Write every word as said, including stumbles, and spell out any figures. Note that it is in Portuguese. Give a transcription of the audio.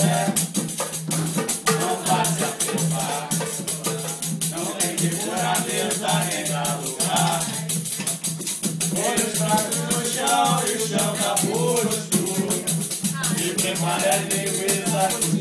Para a